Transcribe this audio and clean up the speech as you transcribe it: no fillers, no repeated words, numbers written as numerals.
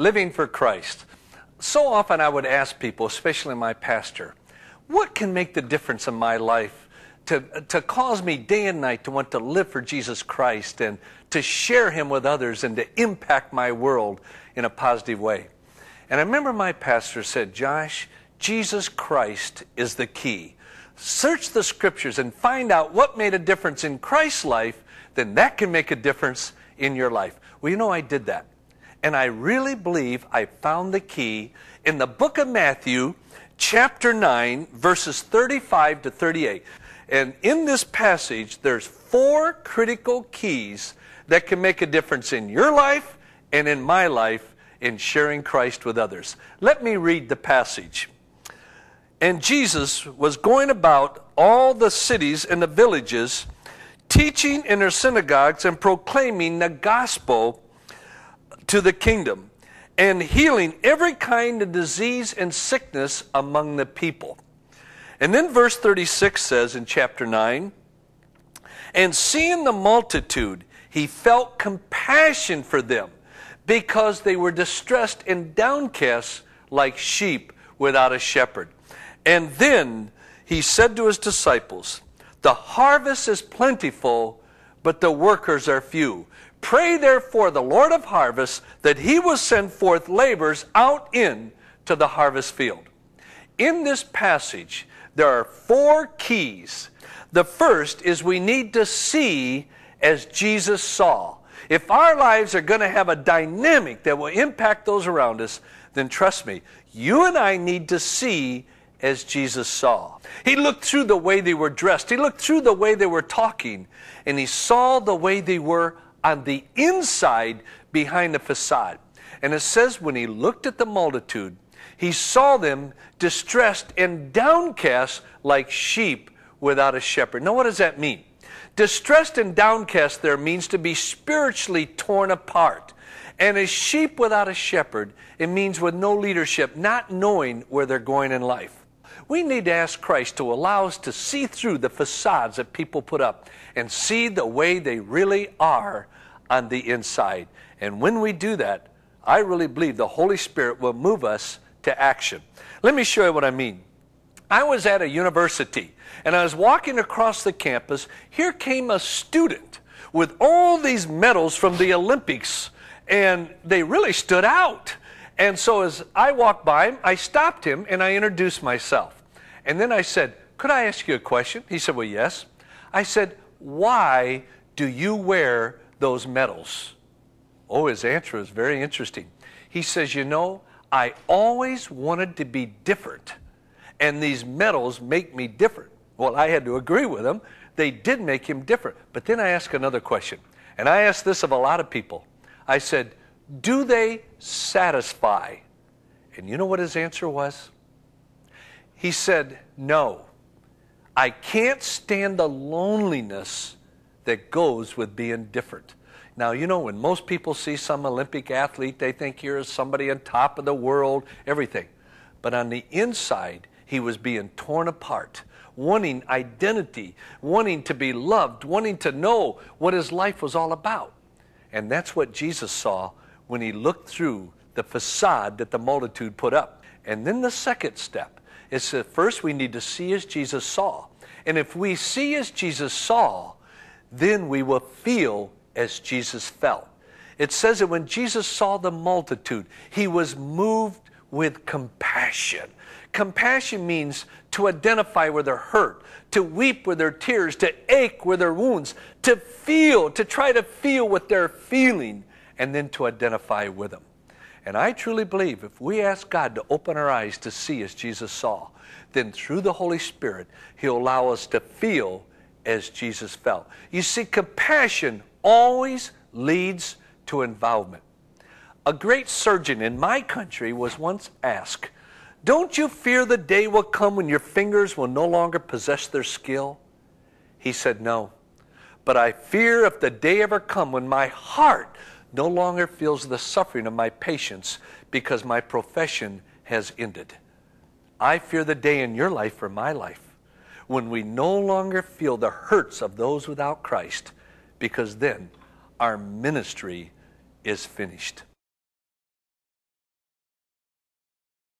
Living for Christ. So often I would ask people, especially my pastor, what can make the difference in my life to cause me day and night to want to live for Jesus Christ and to share Him with others and to impact my world in a positive way? And I remember my pastor said, Josh, Jesus Christ is the key. Search the Scriptures and find out what made a difference in Christ's life, then that can make a difference in your life. Well, you know, I did that. And I really believe I found the key in the book of Matthew, chapter 9, verses 35 to 38. And in this passage, there's four critical keys that can make a difference in your life and in my life in sharing Christ with others. Let me read the passage. And Jesus was going about all the cities and the villages, teaching in their synagogues and proclaiming the gospel to the kingdom, and healing every kind of disease and sickness among the people. And then verse 36 says in chapter 9, and seeing the multitude, he felt compassion for them, because they were distressed and downcast like sheep without a shepherd. And then he said to his disciples, the harvest is plentiful, but the workers are few. Pray therefore the Lord of harvest that he will send forth laborers out into the harvest field. In this passage, there are four keys. The first is we need to see as Jesus saw. If our lives are going to have a dynamic that will impact those around us, then trust me, you and I need to see as Jesus saw. He looked through the way they were dressed. He looked through the way they were talking, and he saw the way they were on the inside behind the facade. And it says when he looked at the multitude, he saw them distressed and downcast like sheep without a shepherd. Now what does that mean? Distressed and downcast there means to be spiritually torn apart. And as sheep without a shepherd, it means with no leadership, not knowing where they're going in life. We need to ask Christ to allow us to see through the facades that people put up and see the way they really are on the inside. And when we do that, I really believe the Holy Spirit will move us to action. Let me show you what I mean. I was at a university, and I was walking across the campus. Here came a student with all these medals from the Olympics, and they really stood out. And so as I walked by him, I stopped him and I introduced myself. And then I said, could I ask you a question? He said, well, yes. I said, why do you wear those medals? Oh, his answer was very interesting. He says, you know, I always wanted to be different, and these medals make me different. Well, I had to agree with him. They did make him different. But then I asked another question, and I asked this of a lot of people. I said, do they satisfy? And you know what his answer was? He said, no, I can't stand the loneliness that goes with being different. Now, you know, when most people see some Olympic athlete, they think you're somebody on top of the world, everything. But on the inside, he was being torn apart, wanting identity, wanting to be loved, wanting to know what his life was all about. And that's what Jesus saw when he looked through the facade that the multitude put up. And then the second step is that first we need to see as Jesus saw. And if we see as Jesus saw, then we will feel as Jesus felt. It says that when Jesus saw the multitude, he was moved with compassion. Compassion means to identify with their hurt, to weep with their tears, to ache with their wounds, to feel, to try to feel what they're feeling, and then to identify with them. And I truly believe if we ask God to open our eyes to see as Jesus saw, then through the Holy Spirit, he'll allow us to feel as Jesus felt. You see, compassion always leads to involvement. A great surgeon in my country was once asked, don't you fear the day will come when your fingers will no longer possess their skill? He said, no, but I fear if the day ever come when my heart no longer feels the suffering of my patients because my profession has ended. I fear the day in your life or my life when we no longer feel the hurts of those without Christ, because then our ministry is finished.